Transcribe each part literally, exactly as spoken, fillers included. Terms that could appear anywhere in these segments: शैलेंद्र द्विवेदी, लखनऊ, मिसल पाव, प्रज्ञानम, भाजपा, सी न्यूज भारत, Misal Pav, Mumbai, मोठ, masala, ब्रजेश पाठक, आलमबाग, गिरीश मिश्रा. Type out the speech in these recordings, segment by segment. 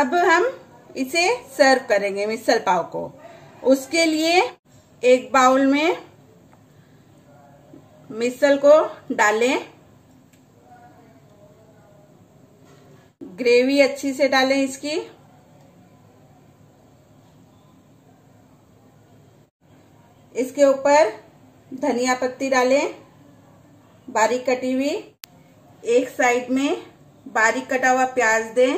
अब हम इसे सर्व करेंगे मिसल पाव को। उसके लिए एक बाउल में मिसल को डालें, ग्रेवी अच्छी से डालें इसकी। इसके ऊपर धनिया पत्ती डालें बारीक कटी हुई। एक साइड में बारीक कटा हुआ प्याज दें।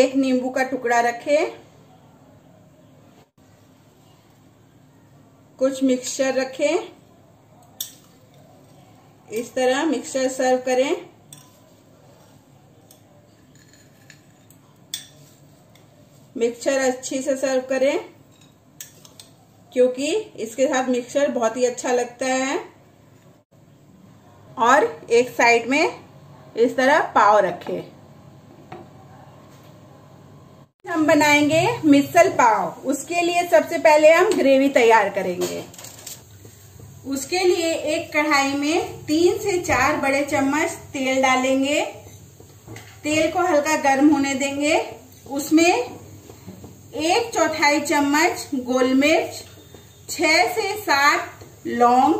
एक नींबू का टुकड़ा रखें। कुछ मिक्सचर रखें। इस तरह मिक्सचर सर्व करें। मिक्सचर अच्छी से सर्व करें क्योंकि इसके साथ मिक्सचर बहुत ही अच्छा लगता है। और एक साइड में इस तरह पाव रखें। हम बनाएंगे मिसल पाव। उसके लिए सबसे पहले हम ग्रेवी तैयार करेंगे। उसके लिए एक कढ़ाई में तीन से चार बड़े चम्मच तेल डालेंगे। तेल को हल्का गर्म होने देंगे। उसमें एक चौथाई चम्मच गोल मिर्च, छह से सात लौंग,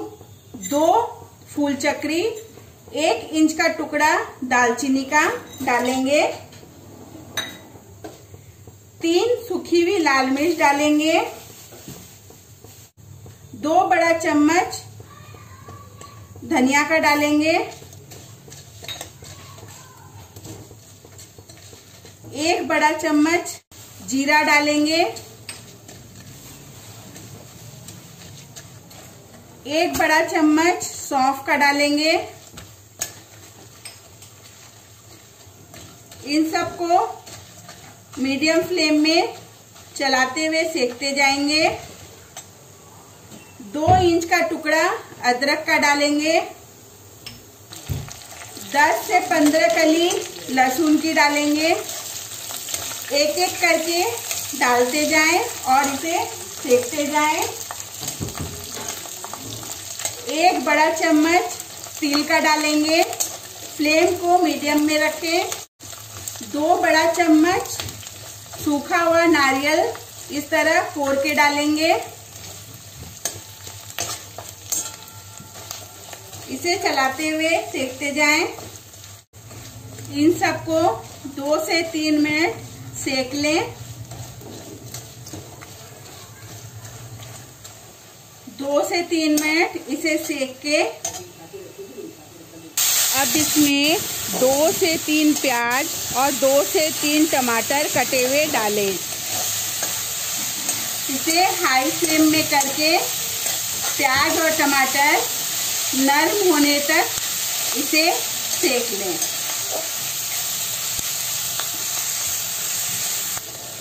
दो फूल चक्री, एक इंच का टुकड़ा दालचीनी का डालेंगे। तीन सूखी हुई लाल मिर्च डालेंगे। दो बड़ा चम्मच धनिया का डालेंगे। एक बड़ा चम्मच जीरा डालेंगे। एक बड़ा चम्मच सौंफ का डालेंगे। इन सबको मीडियम फ्लेम में चलाते हुए सेकते जाएंगे। दो इंच का टुकड़ा अदरक का डालेंगे। दस से पंद्रह कली लहसुन की डालेंगे। एक एक करके डालते जाएं और इसे सेकते जाएं। एक बड़ा चम्मच तिल का डालेंगे। फ्लेम को मीडियम में रखें। दो बड़ा चम्मच सूखा हुआ नारियल इस तरह फोड़ के डालेंगे। इसे चलाते हुए सेकते जाएं। इन सबको दो से तीन मिनट सेक लें। दो से तीन मिनट इसे सेक के अब इसमें दो से तीन प्याज और दो से तीन टमाटर कटे हुए डालें। इसे हाई फ्लेम में करके प्याज और टमाटर नरम होने तक इसे सेक लें।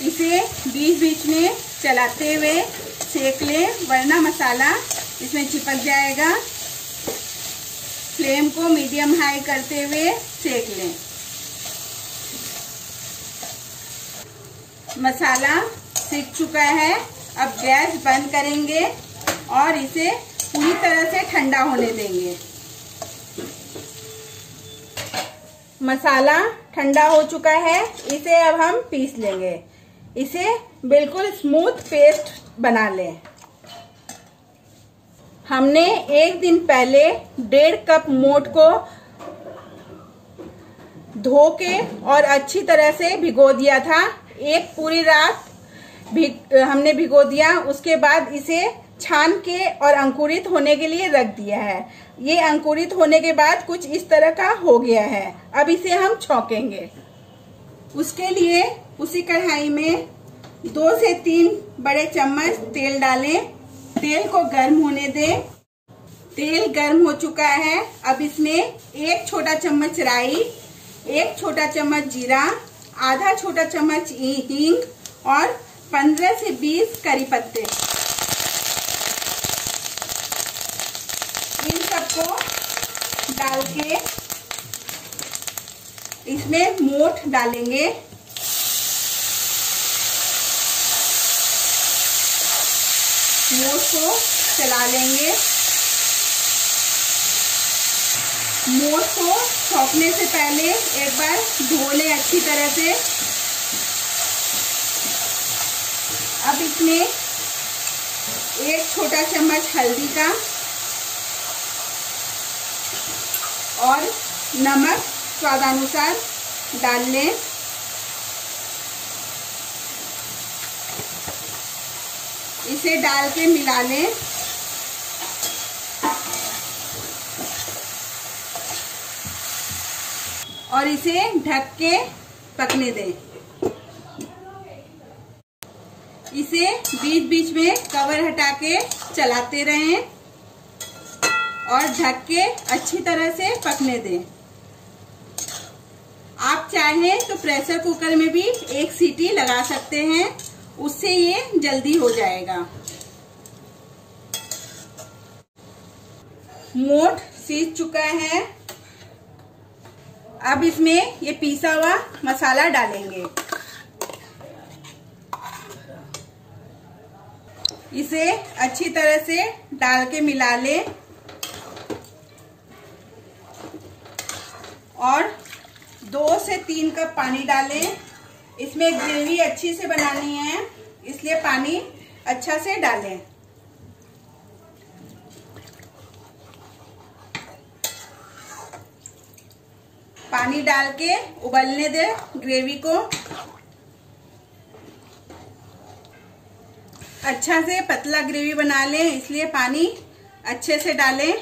इसे बीच बीच में चलाते हुए सेक लें, वरना मसाला इसमें चिपक जाएगा। फ्लेम को मीडियम हाई करते हुए सेक लें। मसाला सिक चुका है। अब गैस बंद करेंगे और इसे पूरी तरह से ठंडा होने देंगे। मसाला ठंडा हो चुका है। इसे अब हम पीस लेंगे। इसे बिल्कुल स्मूथ पेस्ट बना लें। हमने एक दिन पहले डेढ़ कप मोठ को धो के और अच्छी तरह से भिगो दिया था। एक पूरी रात भी, हमने भिगो दिया। उसके बाद इसे छान के और अंकुरित होने के लिए रख दिया है। ये अंकुरित होने के बाद कुछ इस तरह का हो गया है। अब इसे हम छौंकेंगे। उसके लिए उसी कढ़ाई में दो से तीन बड़े चम्मच तेल डालें। तेल को गर्म होने दें। तेल गर्म हो चुका है। अब इसमें एक छोटा चम्मच राई, एक छोटा चम्मच जीरा, आधा छोटा चम्मच हींग और पंद्रह से बीस करी पत्ते, इन सबको डाल के इसमें मोठ डालेंगे। मोठ को चला लेंगे। मोठ को छौंकने से पहले एक बार धो लें अच्छी तरह से। अब इसमें एक छोटा चम्मच हल्दी का और नमक स्वादानुसार डाल लें। इसे डाल के मिला लें। और इसे ढक के पकने दें। इसे बीच बीच में कवर हटा के चलाते रहें और ढक के अच्छी तरह से पकने दें। आप चाहें तो प्रेशर कुकर में भी एक सीटी लगा सकते हैं, उससे ये जल्दी हो जाएगा। मोठ सीज चुका है। अब इसमें ये पिसा हुआ मसाला डालेंगे। इसे अच्छी तरह से डाल के मिला लें और दो से तीन कप पानी डालें। इसमें ग्रेवी अच्छी से बनानी है, इसलिए पानी अच्छा से डालें। पानी डाल के उबलने दें ग्रेवी को। अच्छा से पतला ग्रेवी बना लें, इसलिए पानी अच्छे से डालें।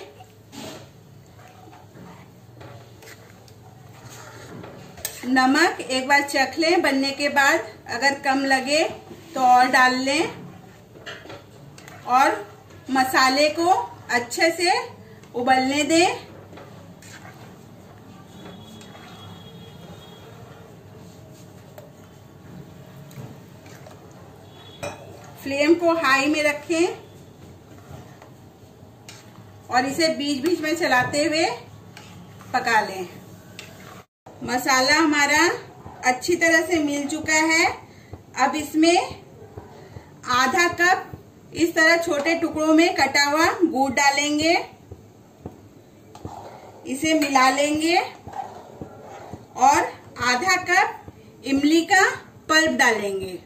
नमक एक बार चख लें बनने के बाद, अगर कम लगे तो और डाल लें। और मसाले को अच्छे से उबलने दें। फ्लेम को हाई में रखें और इसे बीच बीच में चलाते हुए पका लें। मसाला हमारा अच्छी तरह से मिल चुका है। अब इसमें आधा कप इस तरह छोटे टुकड़ों में कटा हुआ गुड़ डालेंगे। इसे मिला लेंगे और आधा कप इमली का पल्प डालेंगे।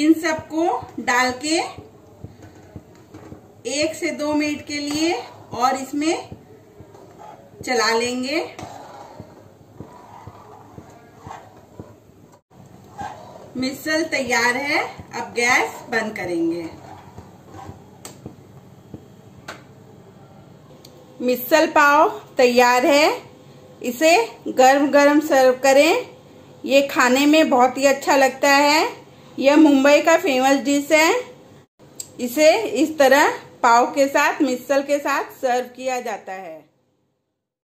इन सबको डाल के एक से दो मिनट के लिए और इसमें चला लेंगे। मिसल तैयार है। अब गैस बंद करेंगे। मिसल पाव तैयार है। इसे गर्म गर्म सर्व करें। ये खाने में बहुत ही अच्छा लगता है। यह मुंबई का फेमस डिश है। इसे इस तरह पाव के साथ, मिसल के साथ सर्व किया जाता है।